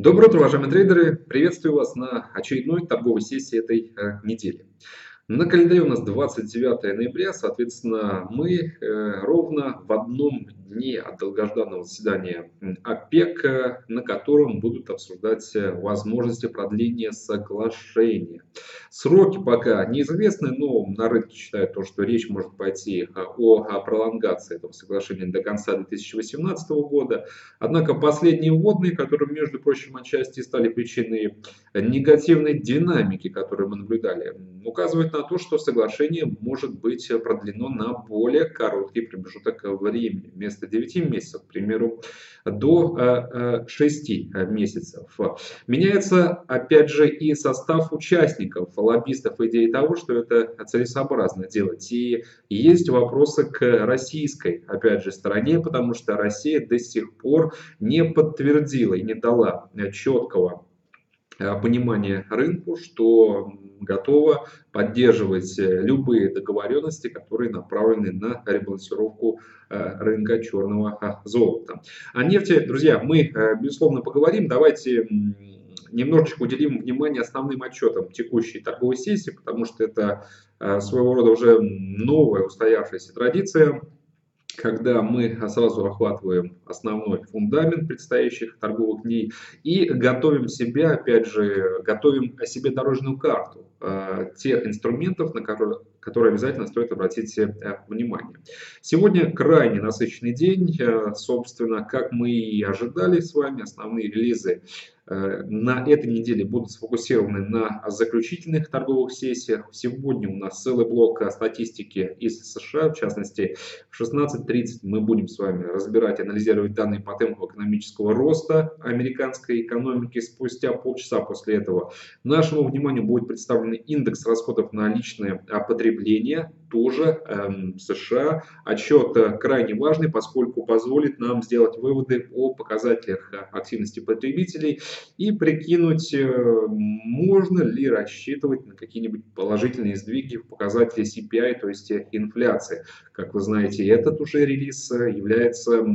Доброе утро, уважаемые трейдеры! Приветствую вас на очередной торговой сессии этой недели. На календаре у нас 29 ноября, соответственно, мы ровно в одном дне от долгожданного заседания ОПЕК, на котором будут обсуждать возможности продления соглашения. Сроки пока неизвестны, но на рынке считают, что речь может пойти о пролонгации этого соглашения до конца 2018 года. Однако последние вводные, которые, между прочим, отчасти стали причиной негативной динамики, которую мы наблюдали, указывают на то, что соглашение может быть продлено на более короткий промежуток времени. Вместо 9 месяцев, к примеру, до 6 месяцев. Меняется, опять же, и состав участников, лоббистов, идеи того, что это целесообразно делать. И есть вопросы к российской, опять же, стороне, потому что Россия до сих пор не подтвердила и не дала четкого понимания рынку, что готова поддерживать любые договоренности, которые направлены на ребалансировку рынка черного золота. О нефти, друзья, мы, безусловно, поговорим. Давайте немножечко уделим внимание основным отчетам текущей торговой сессии, потому что это своего рода уже новая устоявшаяся традиция, когда мы сразу охватываем основной фундамент предстоящих торговых дней и готовим себя, опять же, готовим себе дорожную карту тех инструментов, на которые обязательно стоит обратить внимание. Сегодня крайне насыщенный день, собственно, как мы и ожидали с вами, основные релизы на этой неделе будут сфокусированы на заключительных торговых сессиях. Сегодня у нас целый блок статистики из США, в частности, в 16:30 мы будем с вами разбирать и анализировать данные по темпу экономического роста американской экономики. Спустя полчаса после этого нашему вниманию будет представлен индекс расходов на личное потребление, тоже США. Отчет крайне важный, поскольку позволит нам сделать выводы о показателях активности потребителей и прикинуть, можно ли рассчитывать на какие-нибудь положительные сдвиги в показателе CPI, то есть инфляции. Как вы знаете, этот уже релиз является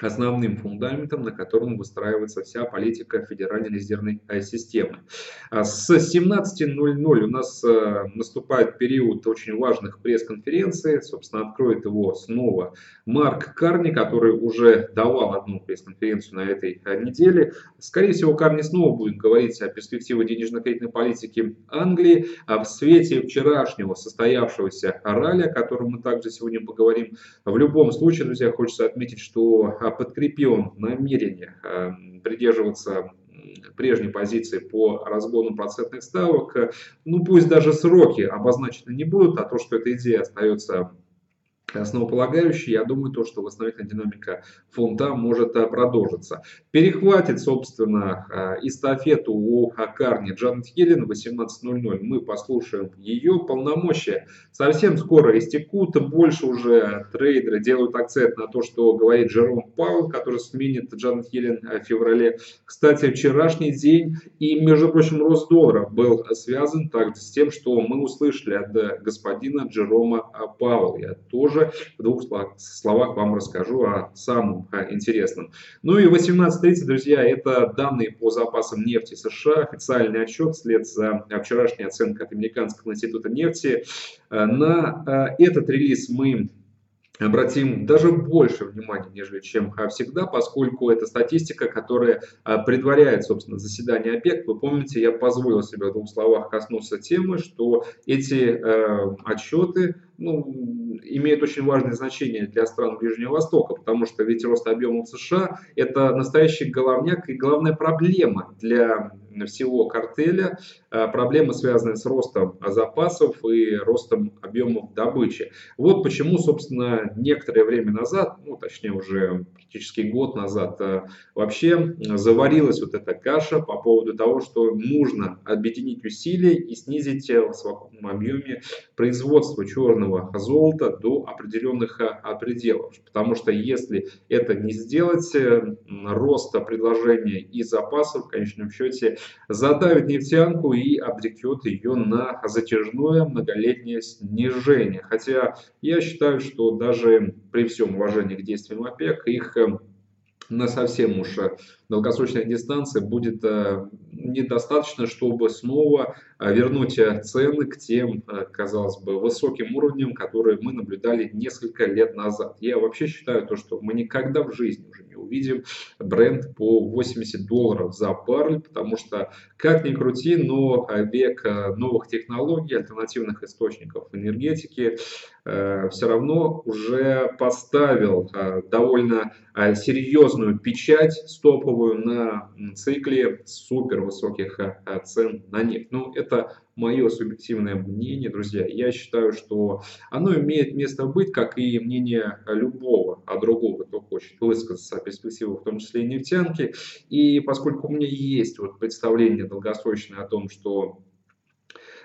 основным фундаментом, на котором выстраивается вся политика Федеральной резервной системы. С 17:00 у нас наступает период очень важных пресс-конференций. Собственно, откроет его снова Марк Карни, который уже давал одну пресс-конференцию на этой неделе. Скорее всего, Карни снова будет говорить о перспективах денежно-кредитной политики Англии. В свете вчерашнего состоявшегося ралли, о котором мы также сегодня поговорим, в любом случае, друзья, хочется отметить, что подкрепил намерение придерживаться прежней позиции по разгону процентных ставок. Ну, пусть даже сроки обозначены не будут, а то, что эта идея остается основополагающий, я думаю, то, что восстановительная динамика фунта может продолжиться. Перехватит, собственно, эстафету у Карни Джанет Йеллен в 18:00. Мы послушаем ее полномочия. Совсем скоро истекут. Больше уже трейдеры делают акцент на то, что говорит Джером Пауэлл, который сменит Джанет Йеллен в феврале. Кстати, вчерашний день и, между прочим, рост доллара был связан также с тем, что мы услышали от господина Джерома Пауэлла. Я тоже в двух словах вам расскажу о самом интересном. Ну и 18:30, друзья, это данные по запасам нефти США, официальный отчет вслед за вчерашней оценкой от Американского института нефти. На этот релиз мы обратим даже больше внимания, нежели чем всегда, поскольку это статистика, которая предваряет, собственно, заседание ОПЕК. Вы помните, я позволил себе в двух словах коснуться темы, что эти отчеты имеют очень важное значение для стран Ближнего Востока, потому что ведь рост объемов США – это настоящий головняк и главная проблема для всего картеля, проблема, связанная с ростом запасов и ростом объемов добычи. Вот почему, собственно, некоторое время назад, точнее уже практически год назад, вообще заварилась вот эта каша по поводу того, что нужно объединить усилия и снизить в своем объеме производство черного золота до определенных пределов. Потому что если это не сделать, рост предложения и запасов в конечном счете задавит нефтянку и обрекет ее на затяжное многолетнее снижение. Хотя я считаю, что даже при всем уважении к действиям ОПЕК, их на совсем уж долгосрочных дистанциях будет недостаточно, чтобы снова вернуть цены к тем, казалось бы, высоким уровням, которые мы наблюдали несколько лет назад. Я вообще считаю, то, что мы никогда в жизни уже не увидим бренд по $80 за баррель, потому что, как ни крути, но век новых технологий, альтернативных источников энергетики все равно уже поставил довольно серьезную печать стоповую на цикле супервысоких цен на нефть. Ну, это мое субъективное мнение, друзья. Я считаю, что оно имеет место быть, как и мнение любого, другого, кто хочет высказаться о перспективах, в том числе и нефтянки. И поскольку у меня есть вот представление долгосрочное о том, что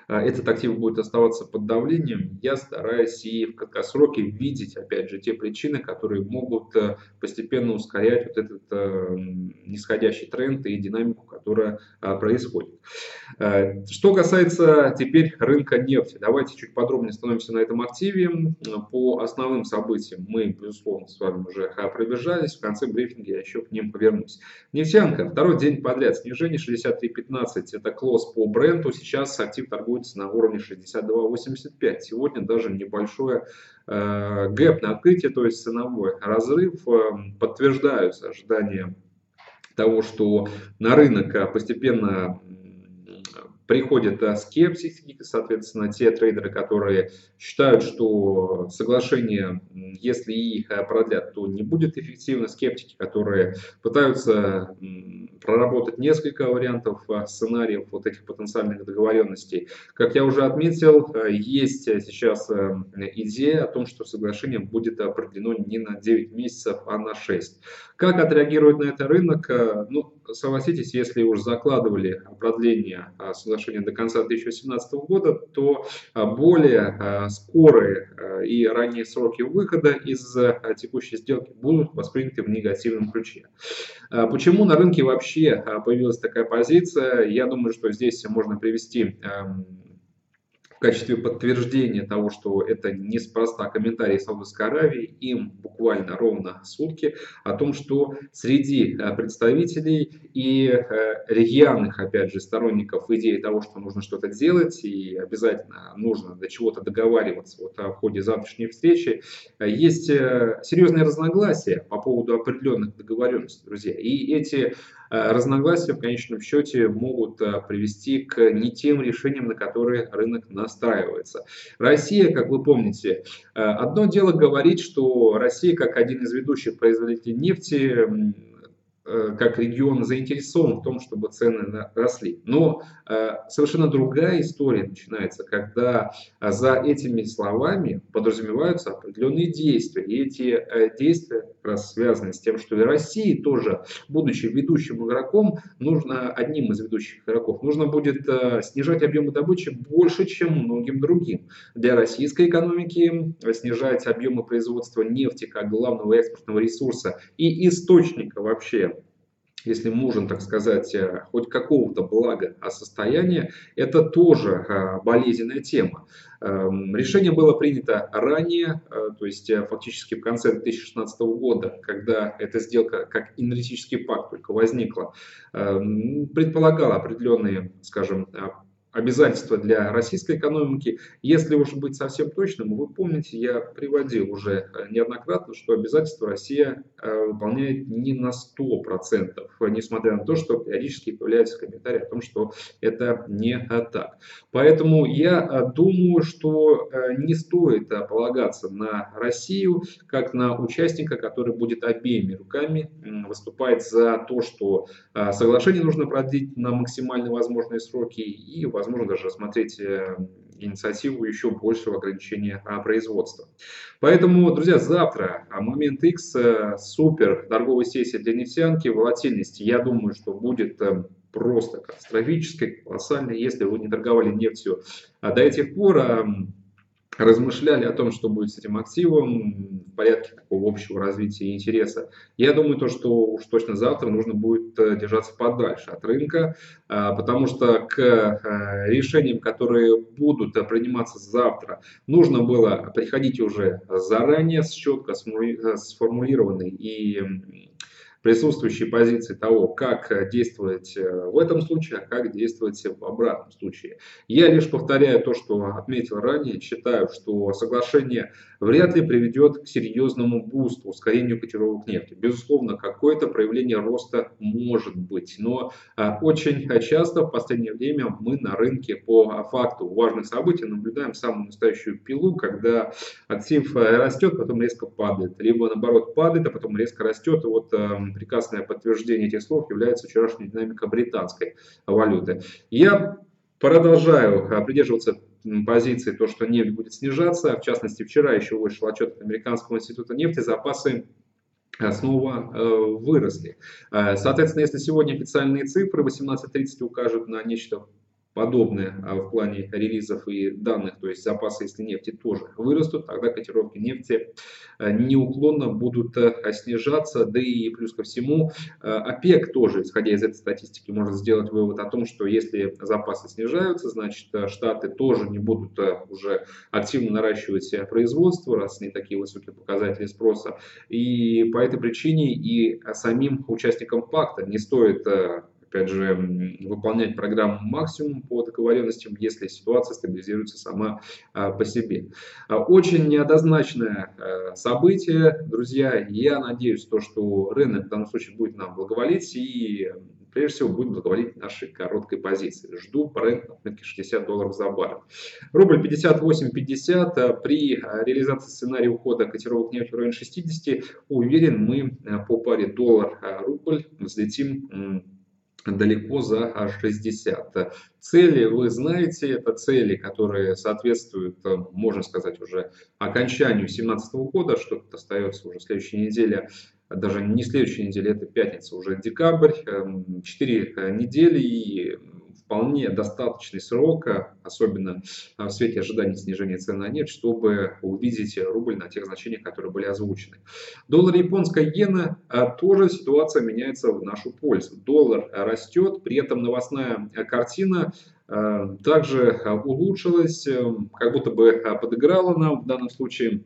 этот актив будет оставаться под давлением, я стараюсь и в краткосроке видеть, опять же, те причины, которые могут постепенно ускорять вот этот нисходящий тренд и динамику, которая происходит. Что касается теперь рынка нефти, давайте чуть подробнее остановимся на этом активе. По основным событиям мы, безусловно, с вами уже пробежались, в конце брифинга я еще к ним повернусь. Нефтянка, второй день подряд снижение, 63.15, это клосс по бренду, сейчас актив торгует на уровне 62.85. Сегодня даже небольшое гэп на открытие, то есть ценовой разрыв, подтверждаются ожидания того, что на рынок постепенно приходит скепсис, соответственно, те трейдеры, которые считают, что соглашение, если их продлят, то не будет эффективно, скептики, которые пытаются проработать несколько вариантов сценариев вот этих потенциальных договоренностей. Как я уже отметил, есть сейчас идея о том, что соглашение будет продлено не на 9 месяцев, а на 6. Как отреагирует на это рынок? Ну, согласитесь, если уж закладывали продление соглашения до конца 2018 года, то более скорые и ранние сроки выхода из текущей сделки будут восприняты в негативном ключе. Почему на рынке вообще появилась такая позиция? Я думаю, что здесь можно привести в качестве подтверждения того, что это неспроста комментарии Саудовской Аравии, им буквально ровно сутки, о том, что среди представителей и рьяных, опять же, сторонников идеи того, что нужно что-то делать и обязательно нужно до чего-то договариваться вот в ходе завтрашней встречи, есть серьезные разногласия по поводу определенных договоренностей, друзья. И эти разногласия в конечном счете могут привести к не тем решениям, на которые рынок настраивается. Россия, как вы помните, одно дело говорить, что Россия, как один из ведущих производителей нефти, как регион заинтересован в том, чтобы цены росли. Но совершенно другая история начинается, когда за этими словами подразумеваются определенные действия. И эти действия как раз связаны с тем, что и России тоже, будучи ведущим игроком, нужно, одним из ведущих игроков, нужно будет снижать объемы добычи больше, чем многим другим. Для российской экономики снижать объемы производства нефти как главного экспортного ресурса и источника вообще, если можно, так сказать, хоть какого-то блага о состоянии, это тоже болезненная тема. Решение было принято ранее, то есть фактически в конце 2016 года, когда эта сделка как энергетический пакт только возникла, предполагала определенные, скажем, обязательства для российской экономики. Если уж быть совсем точным, вы помните, я приводил уже неоднократно, что обязательства Россия выполняет не на 100%, несмотря на то, что периодически появляются комментарии о том, что это не так. Поэтому я думаю, что не стоит полагаться на Россию, как на участника, который будет обеими руками выступать за то, что соглашение нужно продлить на максимально возможные сроки и, возможно, даже рассмотреть инициативу еще большего ограничения производства. Поэтому, друзья, завтра момент X, супер торговая сессия для нефтянки, волатильность, я думаю, что будет просто катастрофической, колоссальной, если вы не торговали нефтью до этих пор, размышляли о том, что будет с этим активом в порядке такого общего развития и интереса. Я думаю, то, что уж точно завтра нужно будет держаться подальше от рынка, потому что к решениям, которые будут приниматься завтра, нужно было приходить уже заранее с четко сформулированной и присутствующие позиции того, как действовать в этом случае, а как действовать в обратном случае. Я лишь повторяю то, что отметил ранее, считаю, что соглашение вряд ли приведет к серьезному бусту, ускорению котировок нефти. Безусловно, какое-то проявление роста может быть, но очень часто в последнее время мы на рынке по факту важных событий наблюдаем самую настоящую пилу, когда актив растет, потом резко падает, либо наоборот падает, а потом резко растет. И вот прекрасное подтверждение этих слов является вчерашняя динамика британской валюты. Я продолжаю придерживаться позиции, то, что нефть будет снижаться. В частности, вчера еще вышел отчет от Американского института нефти, запасы снова выросли. Соответственно, если сегодня официальные цифры 18.30 укажут на нечто подобное в плане релизов и данных, то есть запасы, если нефти тоже вырастут, тогда котировки нефти неуклонно будут снижаться, да и плюс ко всему ОПЕК тоже, исходя из этой статистики, может сделать вывод о том, что если запасы снижаются, значит Штаты тоже не будут уже активно наращивать производство, раз не такие высокие показатели спроса, и по этой причине и самим участникам пакта не стоит, опять же, выполнять программу максимум по договоренностям, если ситуация стабилизируется сама по себе. Очень неоднозначное событие, друзья. Я надеюсь, то, что рынок в данном случае будет нам благоволить и, прежде всего, будет благоволить нашей короткой позиции. Жду рынка на рынке $60 за баррель. Рубль 58.50. При реализации сценария ухода котировок нефти в районе 60, уверен, мы по паре доллар-рубль взлетим далеко за 60. Цели вы знаете, это цели, которые соответствуют, можно сказать, уже окончанию 2017 года, что-то остается уже следующей неделе, даже не следующей неделе, это пятница, уже декабрь, 4 недели и вполне достаточный срок, особенно в свете ожидания снижения цен на нефть, чтобы увидеть рубль на тех значениях, которые были озвучены. Доллар, японская иена, тоже ситуация меняется в нашу пользу. Доллар растет, при этом новостная картина также улучшилась, как будто бы подыграла нам в данном случае.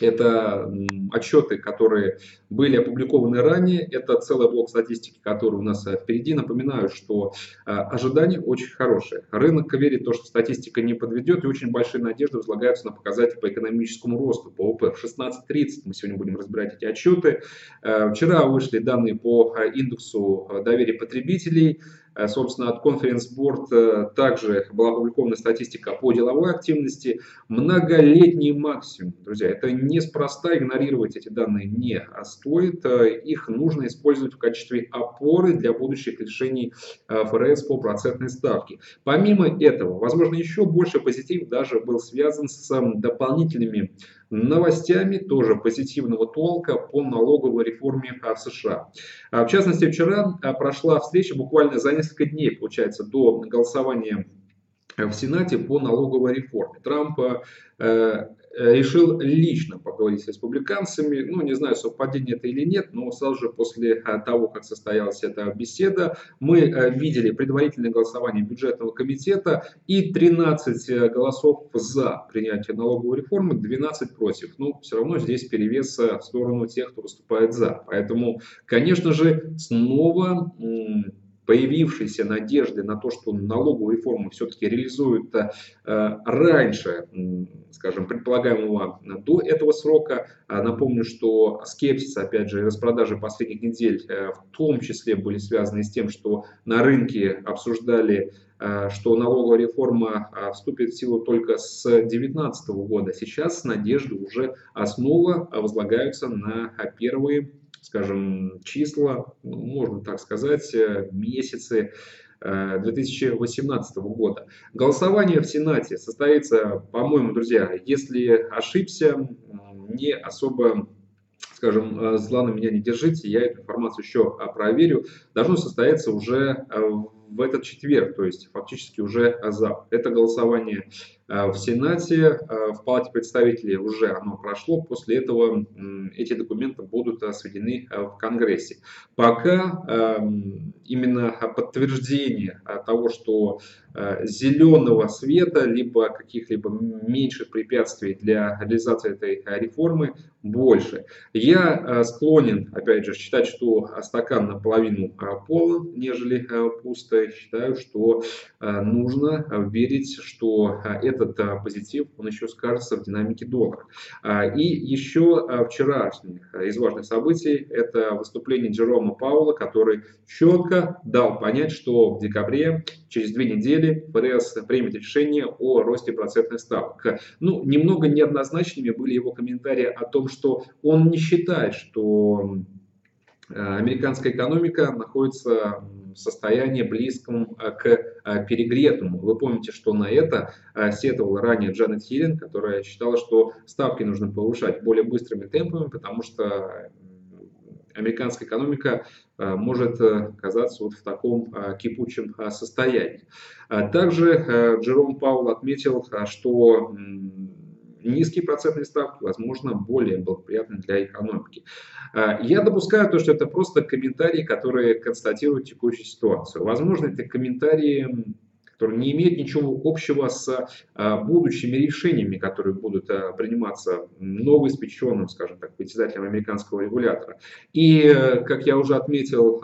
Это отчеты, которые были опубликованы ранее, это целый блок статистики, который у нас впереди. Напоминаю, что ожидания очень хорошие. Рынок верит в то, что статистика не подведет, и очень большие надежды возлагаются на показатели по экономическому росту, по ОП. В 16.30 мы сегодня будем разбирать эти отчеты. Вчера вышли данные по индексу доверия потребителей. Собственно, от Conference Board также была опубликована статистика по деловой активности. Многолетний максимум, друзья, это неспроста, игнорировать эти данные не стоит. Их нужно использовать в качестве опоры для будущих решений ФРС по процентной ставке. Помимо этого, возможно, еще больше позитив даже был связан с дополнительными новостями тоже позитивного толка по налоговой реформе в США. В частности, вчера прошла встреча буквально за несколько дней, получается, до голосования в Сенате по налоговой реформе. Трамп решил лично поговорить с республиканцами. Ну, не знаю, совпадение это или нет, но сразу же после того, как состоялась эта беседа, мы видели предварительное голосование бюджетного комитета и 13 голосов за принятие налоговой реформы, 12 против. Но все равно здесь перевес в сторону тех, кто выступает за. Поэтому, конечно же, снова появившиеся надежды на то, что налоговую реформу все-таки реализуют раньше, скажем, предполагаемого до этого срока. Напомню, что скепсис, опять же, распродажи последних недель в том числе были связаны с тем, что на рынке обсуждали, что налоговая реформа вступит в силу только с 2019 года. Сейчас надежды уже снова возлагаются на первые, скажем, числа, можно так сказать, месяцы 2018 года. Голосование в Сенате состоится, по-моему, друзья, если ошибся, не особо, скажем, зла на меня не держите, я эту информацию еще проверю, должно состояться уже в в этот четверг, то есть фактически уже завтра. Это голосование в Сенате, в Палате представителей уже оно прошло, после этого эти документы будут сведены в Конгрессе. Пока именно подтверждение того, что зеленого света, либо каких-либо меньших препятствий для реализации этой реформы больше. Я склонен, опять же, считать, что стакан наполовину полон, нежели пустой. Считаю, что нужно верить, что этот позитив, он еще скажется в динамике доллара. И еще вчерашний из важных событий, это выступление Джерома Пауэлла, который четко дал понять, что в декабре, через 2 недели, ФРС примет решение о росте процентных ставок. Ну, немного неоднозначными были его комментарии о том, что он не считает, что американская экономика находится в состоянии, близком к перегретому. Вы помните, что на это сетовала ранее Джанет Йеллен, которая считала, что ставки нужно повышать более быстрыми темпами, потому что американская экономика может оказаться вот в таком кипучем состоянии. Также Джером Пауэлл отметил, что низкие процентные ставки, возможно, более благоприятны для экономики. Я допускаю то, что это просто комментарии, которые констатируют текущую ситуацию. Возможно, это комментарии, которые не имеют ничего общего с будущими решениями, которые будут приниматься новоиспеченным, скажем так, председателем американского регулятора. И, как я уже отметил,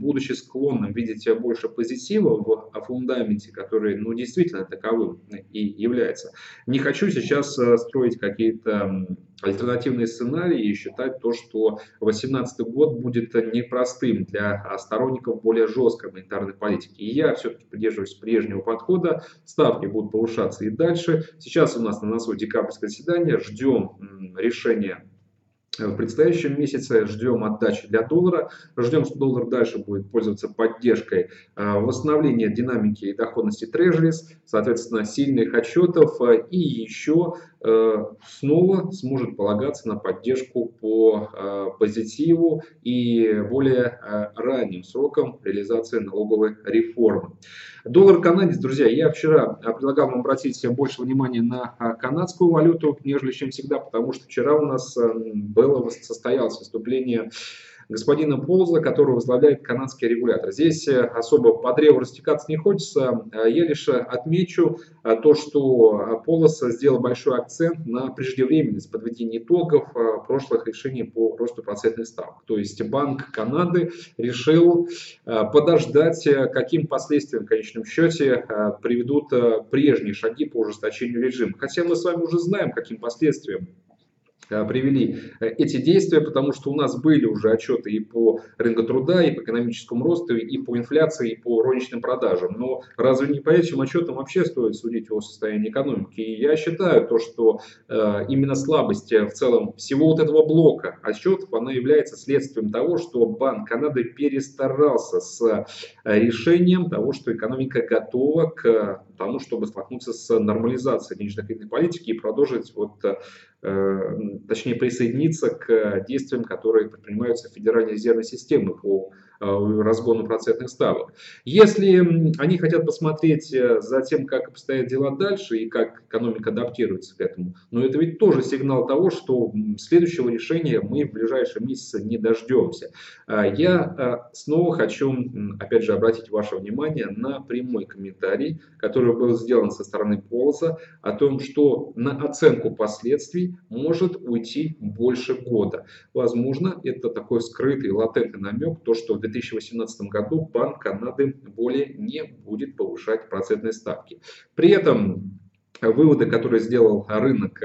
будучи склонным видеть больше позитива в фундаменте, который, ну, действительно таковым и является. Не хочу сейчас строить какие-то альтернативные сценарии и считать то, что 2018 год будет непростым для сторонников более жесткой монетарной политики. И я все-таки придерживаюсь прежнего подхода. Ставки будут повышаться и дальше. Сейчас у нас на носу декабрьское заседание. Ждем решения в предстоящем месяце, ждем отдачи для доллара, ждем, что доллар дальше будет пользоваться поддержкой восстановления динамики и доходности трежерис, соответственно, сильных отчетов, и еще снова сможет полагаться на поддержку по позитиву и более ранним срокам реализации налоговой реформы. Доллар-канадец, друзья, я вчера предлагал вам обратить больше внимания на канадскую валюту, нежели чем всегда, потому что вчера у нас состоялось выступление господина Полза, который возглавляет канадский регулятор. Здесь особо по древу растекаться не хочется. Я лишь отмечу то, что Полз сделал большой акцент на преждевременность подведения итогов прошлых решений по росту процентных ставок. То есть Банк Канады решил подождать, каким последствиям в конечном счете приведут прежние шаги по ужесточению режима. Хотя мы с вами уже знаем, каким последствиям привели эти действия, потому что у нас были уже отчеты и по рынку труда, и по экономическому росту, и по инфляции, и по розничным продажам. Но разве не по этим отчетам вообще стоит судить о состоянии экономики? И я считаю то, что именно слабость в целом всего вот этого блока отчетов, она является следствием того, что Банк Канады перестарался с решением того, что экономика готова к тому, чтобы столкнуться с нормализацией денежно-кредитной политики и продолжить вот точнее присоединиться к действиям, которые предпринимаются в Федеральной резервной системе по разгону процентных ставок. Если они хотят посмотреть за тем, как обстоят дела дальше и как экономика адаптируется к этому, но это ведь тоже сигнал того, что следующего решения мы в ближайшие месяцы не дождемся. Я снова хочу, опять же, обратить ваше внимание на прямой комментарий, который был сделан со стороны Полза, о том, что на оценку последствий может уйти больше года. Возможно, это такой скрытый, латентный намек, то, что в 2018 году Банк Канады более не будет повышать процентные ставки. При этом выводы, которые сделал рынок,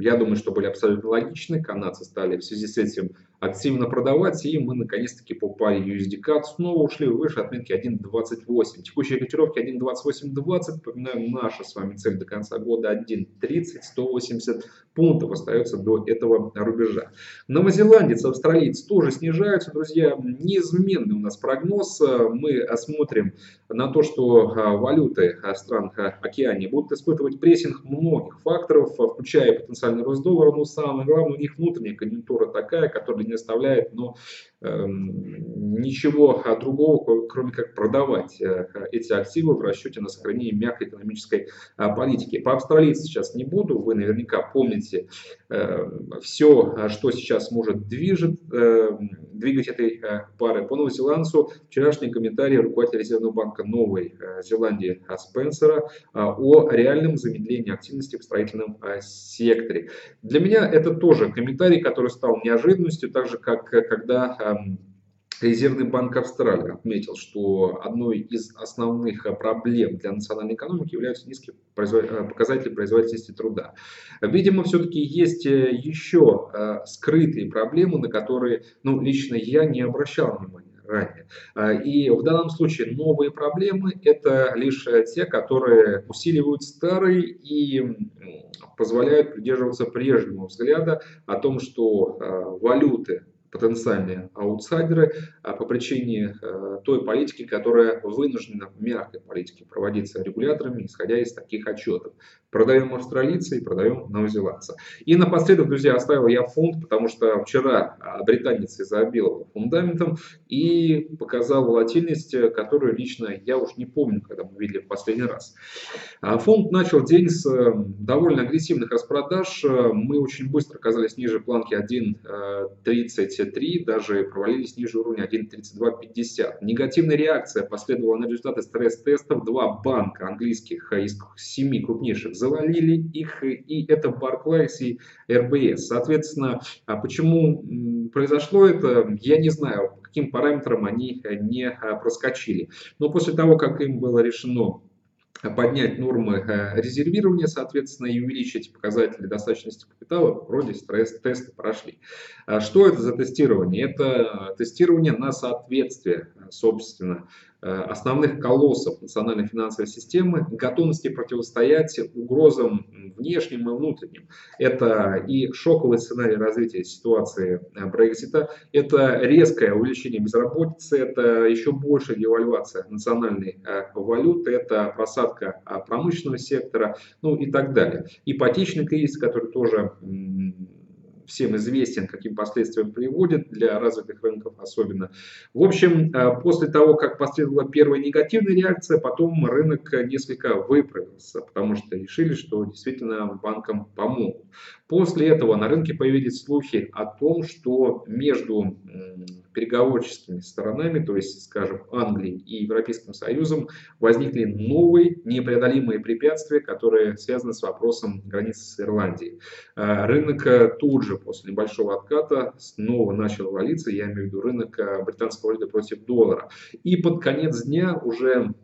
я думаю, что были абсолютно логичны. Канадцы стали в связи с этим активно продавать, и мы наконец-таки по паре USDCAD снова ушли выше отметки 1.28. Текущие котировки 1.28.20, напоминаю, наша с вами цель до конца года 1.30, 180 пунктов остается до этого рубежа. Новозеландец, австралиец тоже снижаются, друзья, неизменный у нас прогноз. Мы осмотрим на то, что валюты стран Океании будут испытывать прессинг многих факторов, включая потенциальный рост доллара, но самое главное, у них внутренняя конъюнктура такая, которая не оставляет, но ничего другого, кроме как продавать эти активы в расчете на сохранение мягкой экономической политики. По Австралии сейчас не буду, вы наверняка помните все, что сейчас может двигать этой пары. По новозеландцу вчерашний комментарий руководителя Резервного банка Новой Зеландии Спенсера о реальном замедлении активности в строительном секторе. Для меня это тоже комментарий, который стал неожиданностью, так же как когда Резервный банк Австралии отметил, что одной из основных проблем для национальной экономики являются низкие показатели производительности труда. Видимо, все-таки есть еще скрытые проблемы, на которые, лично я не обращал внимания ранее. И в данном случае новые проблемы – это лишь те, которые усиливают старые и позволяют придерживаться прежнего взгляда о том, что валюты потенциальные аутсайдеры по причине той политики, которая вынуждена в мягкой политике проводиться регуляторами, исходя из таких отчетов. Продаем австралийца и продаем новозеландца. И напоследок, друзья, оставил я фунт, потому что вчера британец изобиловал фундаментом и показал волатильность, которую лично я уж не помню, когда мы видели в последний раз. Фунт начал день с довольно агрессивных распродаж. Мы очень быстро оказались ниже планки 1.30. Даже провалились ниже уровня 1.3250. Негативная реакция последовала на результаты стресс-тестов. Два банка английских из 7 крупнейших завалили их, и это Barclays и RBS. Соответственно, почему произошло это, я не знаю, по каким параметрам они не проскочили. Но после того, как им было решено поднять нормы резервирования, соответственно, и увеличить показатели достаточности капитала, вроде стресс-тесты прошли. Что это за тестирование? Это тестирование на соответствие, собственно, основных колоссов национальной финансовой системы, готовности противостоять угрозам внешним и внутренним. Это и шоковый сценарий развития ситуации Brexit, это резкое увеличение безработицы, это еще большая девальвация национальной валюты, это просадка промышленного сектора, и так далее. Ипотечный кризис, который тоже всем известен, каким последствиям приводит для развитых рынков особенно. В общем, после того, как последовала первая негативная реакция, потом рынок несколько выправился, потому что решили, что действительно банкам помогут. После этого на рынке появились слухи о том, что между переговорческими сторонами, то есть, скажем, Англией и Европейским Союзом, возникли новые непреодолимые препятствия, которые связаны с вопросом границы с Ирландией. Рынок тут же после небольшого отката снова начал валиться, я имею в виду рынок британского валюты против доллара. И под конец дня уже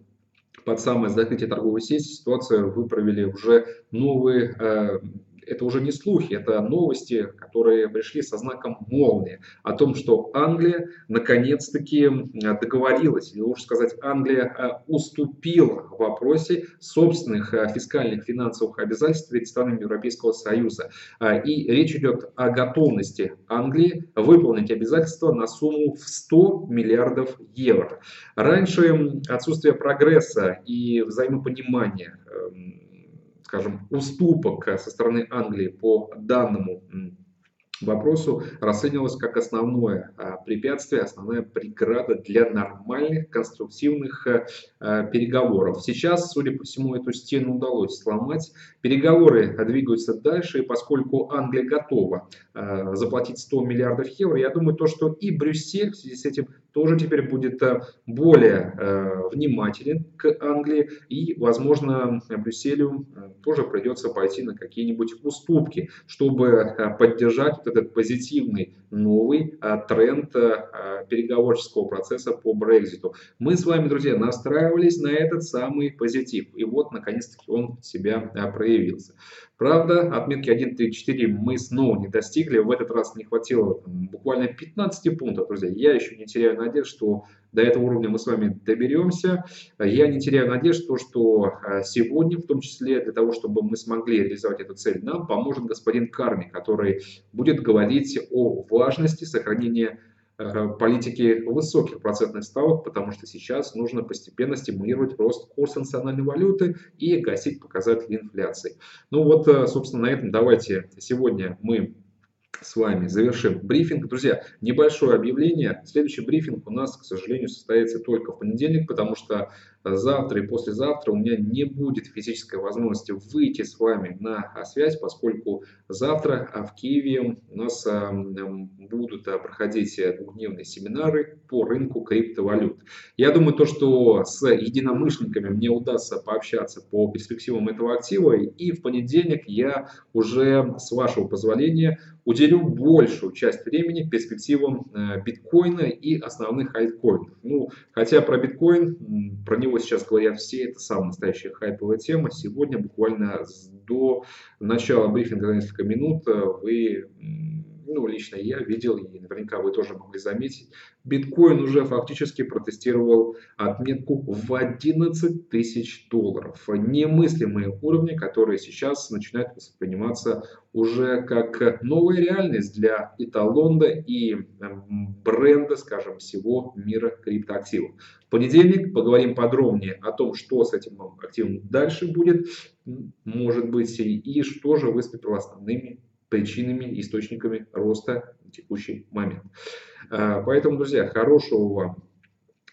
под самое закрытие торговой сессии ситуацию выправили уже новые это уже не слухи, это новости, которые пришли со знаком молнии о том, что Англия наконец-таки договорилась, или лучше сказать, Англия уступила в вопросе собственных фискальных финансовых обязательств перед странами Европейского Союза. И речь идет о готовности Англии выполнить обязательства на сумму в 100 миллиардов евро. Раньше отсутствие прогресса и взаимопонимания, скажем, уступок со стороны Англии по данному вопросу расценивалось как основное препятствие, основная преграда для нормальных конструктивных переговоров. Сейчас, судя по всему, эту стену удалось сломать. Переговоры двигаются дальше, и поскольку Англия готова заплатить 100 миллиардов евро, я думаю, то, что и Брюссель в связи с этим тоже теперь будет более внимателен к Англии, и, возможно, Брюсселю тоже придется пойти на какие-нибудь уступки, чтобы поддержать этот позитивный новый тренд переговорческого процесса по Брекситу. Мы с вами, друзья, настраивались на этот самый позитив, и вот, наконец-таки, он себя проявился. Правда, отметки 1.34 мы снова не достигли, в этот раз не хватило буквально 15 пунктов, друзья, я еще не теряю надежд, что до этого уровня мы с вами доберемся. Я не теряю надежд, что сегодня, в том числе для того, чтобы мы смогли реализовать эту цель, нам поможет господин Карни, который будет говорить о важности сохранения политики высоких процентных ставок, потому что сейчас нужно постепенно стимулировать рост курса национальной валюты и гасить показатели инфляции. Собственно, на этом давайте сегодня мы с вами завершим брифинг. Друзья, небольшое объявление. Следующий брифинг у нас, к сожалению, состоится только в понедельник, потому что завтра и послезавтра у меня не будет физической возможности выйти с вами на связь, поскольку завтра в Киеве у нас будут проходить двухдневные семинары по рынку криптовалют. Я думаю, то, что с единомышленниками мне удастся пообщаться по перспективам этого актива, и в понедельник я уже, с вашего позволения, уделю большую часть времени перспективам биткоина и основных альткоинов. Ну, хотя про биткоин, про него сейчас говорят все, это самая настоящая хайповая тема. Сегодня буквально до начала брифинга за несколько минут вы, ну, лично я видел, и наверняка вы тоже могли заметить, биткоин уже фактически протестировал отметку в 11 тысяч долларов. Немыслимые уровни, которые сейчас начинают восприниматься уже как новая реальность для эталонда и бренда, скажем, всего мира криптоактивов. В понедельник поговорим подробнее о том, что с этим активом дальше будет, может быть, и что же выступило основными причинами, источниками роста в текущий момент. Поэтому, друзья, хорошего вам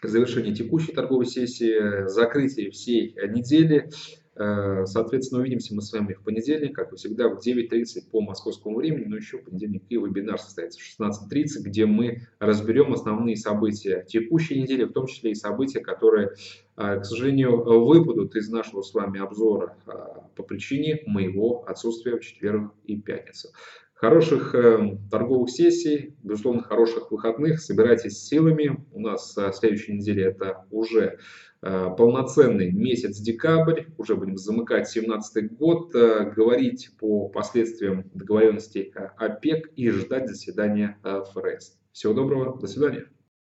завершения текущей торговой сессии, закрытия всей недели. Соответственно, увидимся мы с вами в понедельник, как и всегда, в 9:30 по московскому времени, но еще в понедельник и вебинар состоится в 16:30, где мы разберем основные события текущей недели, в том числе и события, которые, к сожалению, выпадут из нашего с вами обзора по причине моего отсутствия в четверг и пятницу. Хороших торговых сессий, безусловно, хороших выходных. Собирайтесь силами. У нас следующей неделе это уже полноценный месяц декабрь. Уже будем замыкать 2017 год, говорить по последствиям договоренностей ОПЕК и ждать заседания ФРС. Всего доброго. До свидания.